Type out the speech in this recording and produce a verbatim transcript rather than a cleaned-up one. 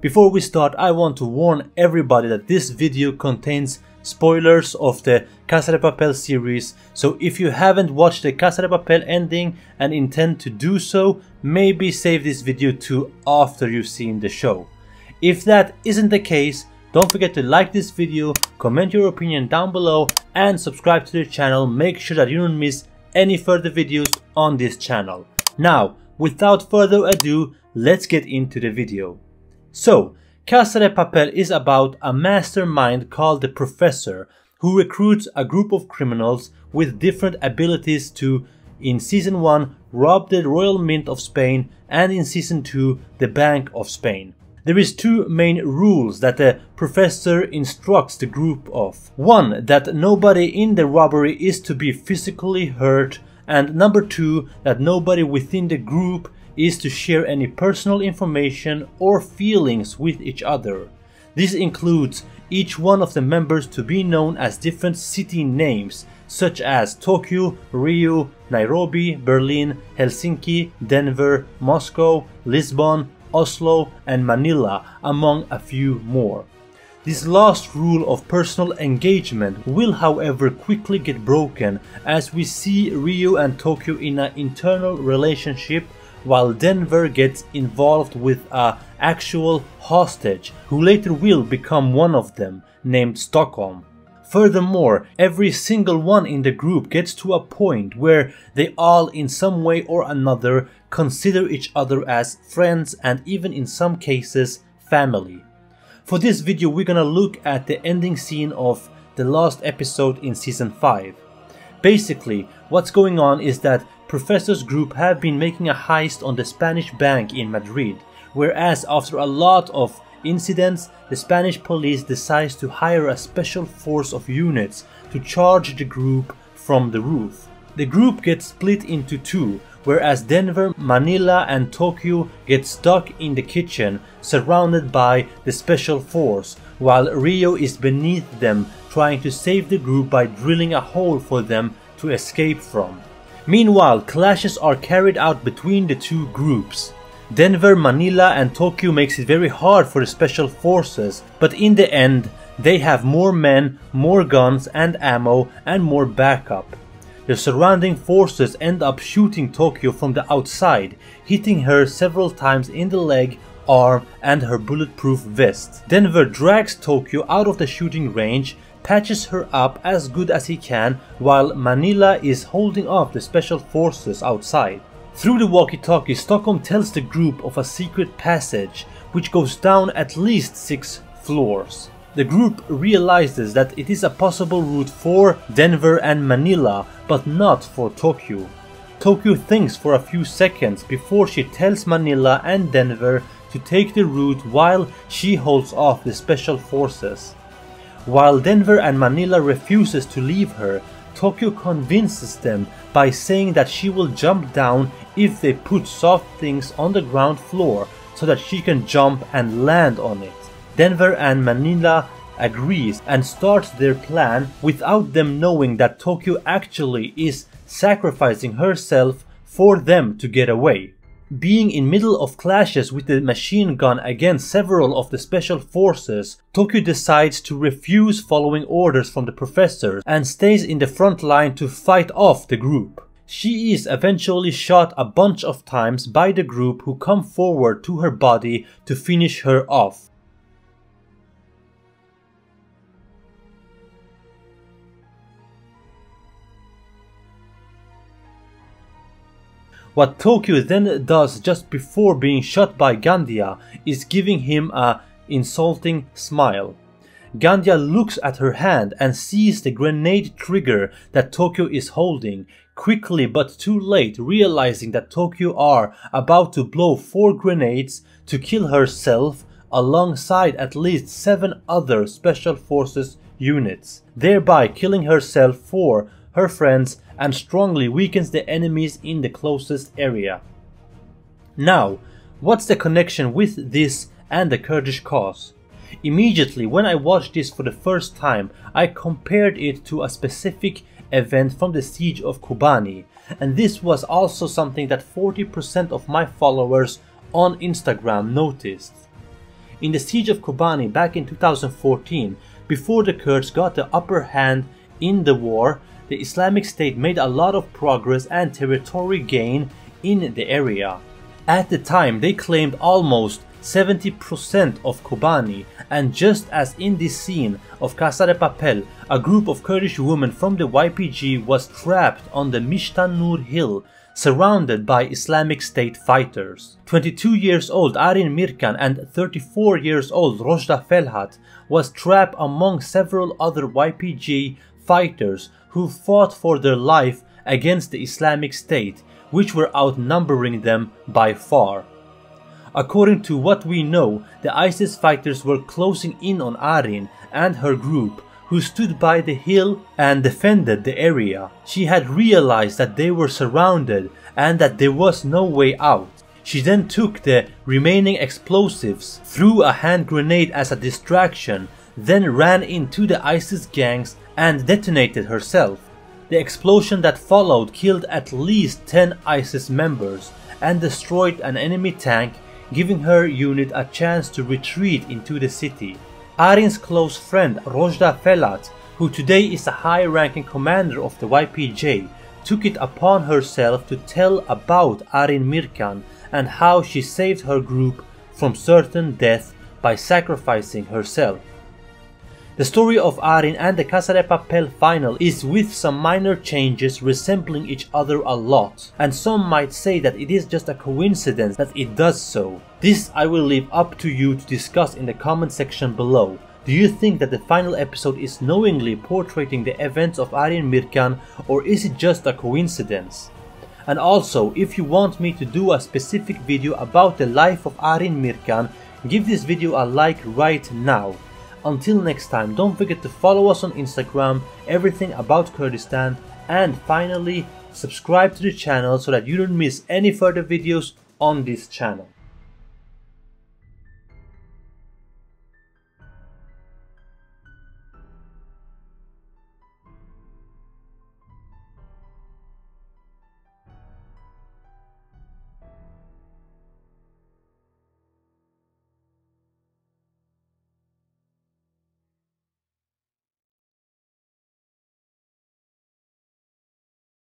Before we start, I want to warn everybody that this video contains spoilers of the Casa de Papel series, so if you haven't watched the Casa de Papel ending and intend to do so, maybe save this video to after you've seen the show. If that isn't the case, don't forget to like this video, comment your opinion down below and subscribe to the channel. Make sure that you don't miss any further videos on this channel. Now, without further ado, let's get into the video. So, Casa de Papel is about a mastermind called the Professor, who recruits a group of criminals with different abilities to, in season one, rob the Royal Mint of Spain, and in season two, the Bank of Spain. There is two main rules that the Professor instructs the group of. One, that nobody in the robbery is to be physically hurt, and number two, that nobody within the group is to share any personal information or feelings with each other. This includes each one of the members to be known as different city names, such as Tokyo, Rio, Nairobi, Berlin, Helsinki, Denver, Moscow, Lisbon, Oslo and Manila, among a few more. This last rule of personal engagement will however quickly get broken, as we see Rio and Tokyo in an internal relationship, while Denver gets involved with an actual hostage who later will become one of them, named Stockholm. Furthermore, every single one in the group gets to a point where they all in some way or another consider each other as friends and even in some cases family. For this video we're gonna look at the ending scene of the last episode in season five. Basically, what's going on is that Professor's group have been making a heist on the Spanish bank in Madrid, whereas after a lot of incidents, the Spanish police decides to hire a special force of units to charge the group from the roof. The group gets split into two, whereas Denver, Manila and Tokyo get stuck in the kitchen surrounded by the special force, while Rio is beneath them trying to save the group by drilling a hole for them to escape from. Meanwhile, clashes are carried out between the two groups. Denver, Manila and Tokyo makes it very hard for the special forces, but in the end they have more men, more guns and ammo and more backup. The surrounding forces end up shooting Tokyo from the outside, hitting her several times in the leg, arm and her bulletproof vest. Denver drags Tokyo out of the shooting range, patches her up as good as he can, while Manila is holding off the special forces outside. Through the walkie-talkie, Stockholm tells the group of a secret passage, which goes down at least six floors. The group realizes that it is a possible route for Denver and Manila, but not for Tokyo. Tokyo thinks for a few seconds before she tells Manila and Denver to take the route while she holds off the special forces. While Denver and Manila refuses to leave her, Tokyo convinces them by saying that she will jump down if they put soft things on the ground floor so that she can jump and land on it. Denver and Manila agrees and starts their plan without them knowing that Tokyo actually is sacrificing herself for them to get away. Being in middle of clashes with the machine gun against several of the special forces, Tokyo decides to refuse following orders from the Professor and stays in the front line to fight off the group. She is eventually shot a bunch of times by the group, who come forward to her body to finish her off. What Tokyo then does just before being shot by Gandia is giving him an insulting smile. Gandia looks at her hand and sees the grenade trigger that Tokyo is holding, quickly but too late realizing that Tokyo are about to blow four grenades to kill herself alongside at least seven other special forces units, thereby killing herself for her friends and strongly weakens the enemies in the closest area. Now, what's the connection with this and the Kurdish cause? Immediately when I watched this for the first time, I compared it to a specific event from the Siege of Kobani, and this was also something that forty percent of my followers on Instagram noticed. in the Siege of Kobani back in two thousand fourteen. Before the Kurds got the upper hand in the war, the Islamic State made a lot of progress and territory gain in the area. At the time, they claimed almost seventy percent of Kobani, and just as in the scene of Casa de Papel, a group of Kurdish women from the Y P G was trapped on the Mishtanur hill, surrounded by Islamic State fighters. twenty-two years old Arin Mirkan and thirty-four years old Rojda Felat was trapped among several other Y P G fighters who fought for their life against the Islamic State, which were outnumbering them by far. According to what we know, the ISIS fighters were closing in on Arin and her group, who stood by the hill and defended the area. She had realized that they were surrounded and that there was no way out. She then took the remaining explosives, threw a hand grenade as a distraction, then ran into the ISIS gangs and detonated herself. The explosion that followed killed at least ten ISIS members and destroyed an enemy tank, giving her unit a chance to retreat into the city. Arin's close friend Rojda Felat, who today is a high-ranking commander of the Y P J, took it upon herself to tell about Arin Mirkan and how she saved her group from certain death by sacrificing herself. The story of Arin and the Casa de Papel final is with some minor changes resembling each other a lot, and some might say that it is just a coincidence that it does so. This I will leave up to you to discuss in the comment section below. Do you think that the final episode is knowingly portraying the events of Arin Mirkan, or is it just a coincidence? And also, if you want me to do a specific video about the life of Arin Mirkan, give this video a like right now. Until next time, don't forget to follow us on Instagram, everything about Kurdistan, and finally, subscribe to the channel so that you don't miss any further videos on this channel.